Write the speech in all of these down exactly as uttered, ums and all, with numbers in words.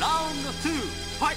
Round two, fight!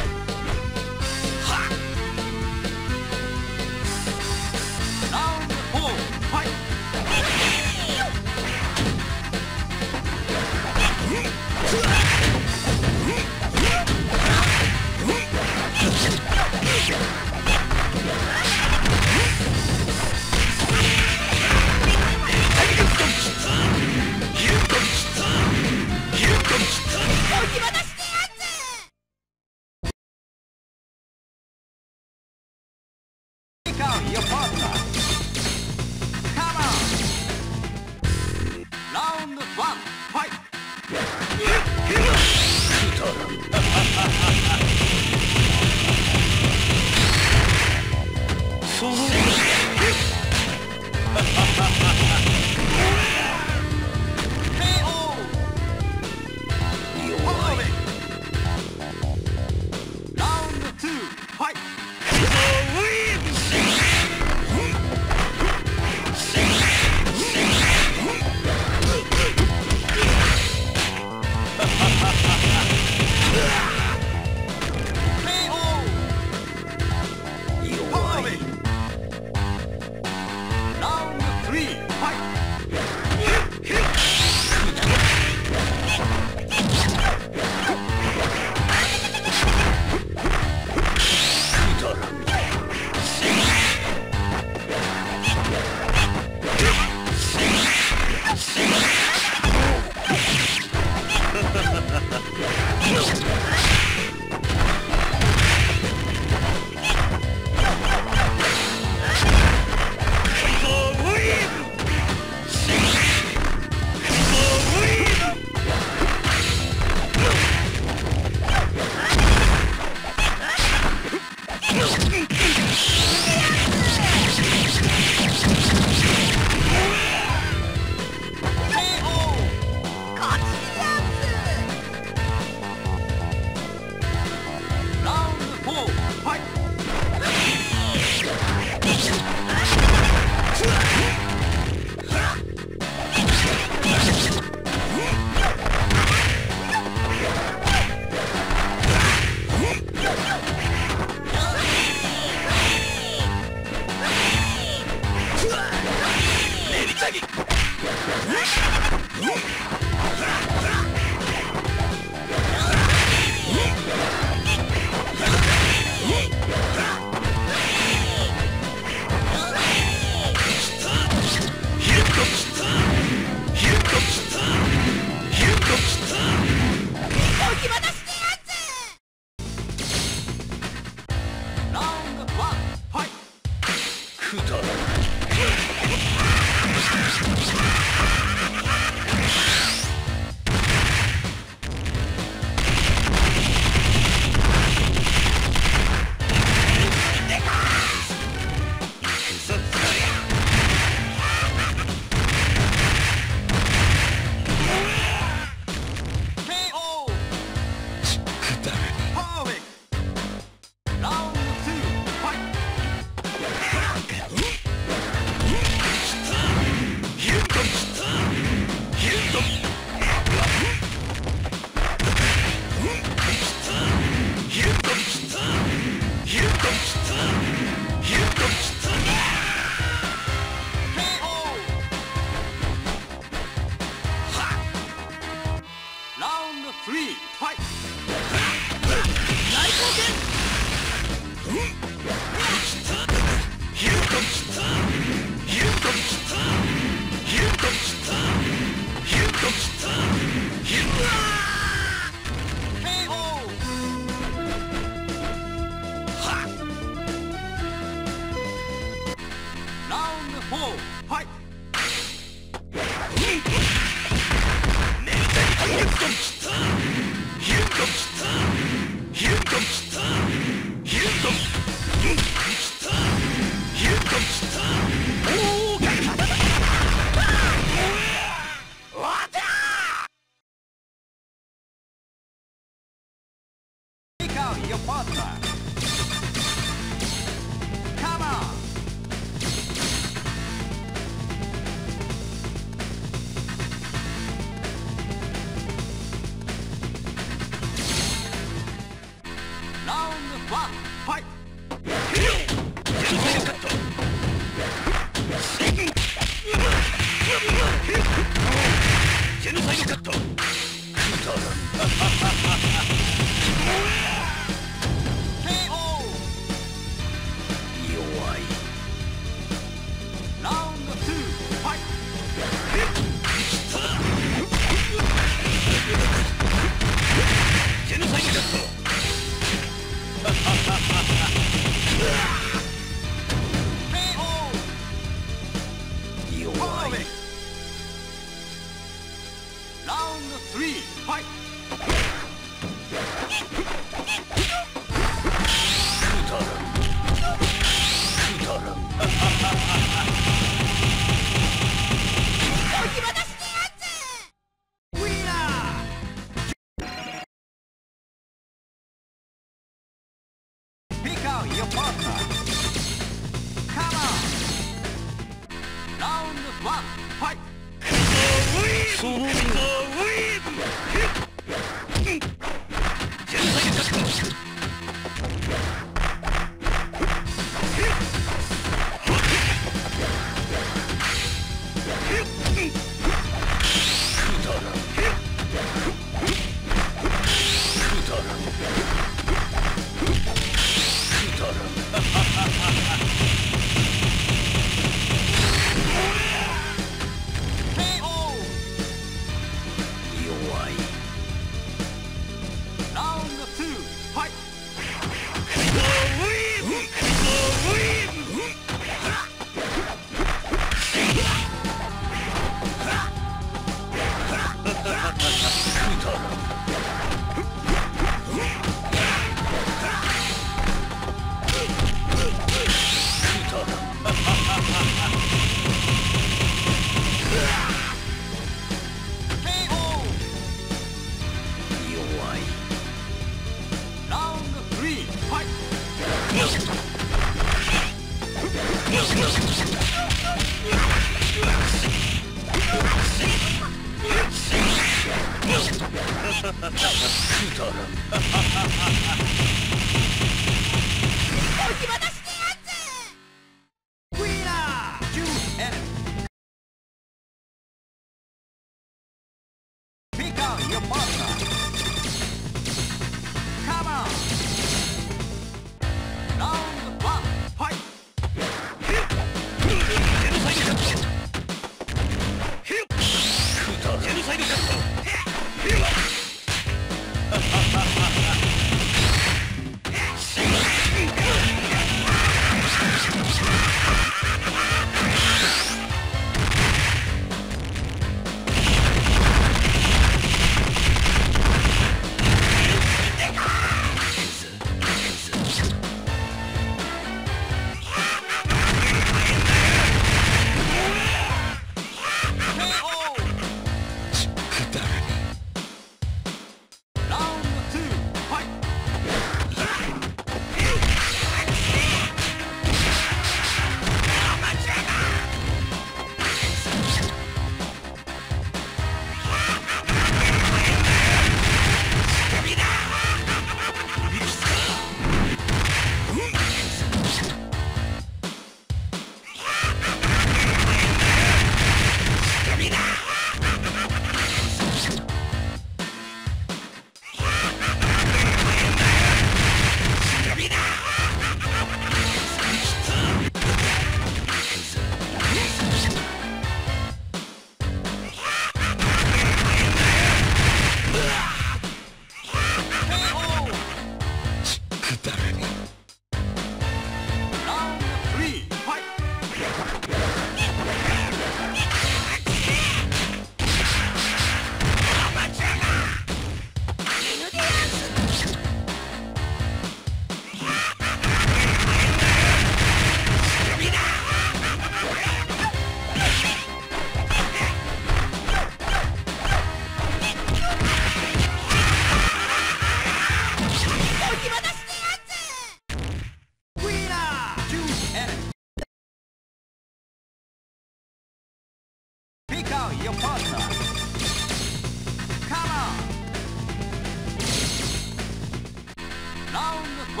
よ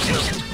しよし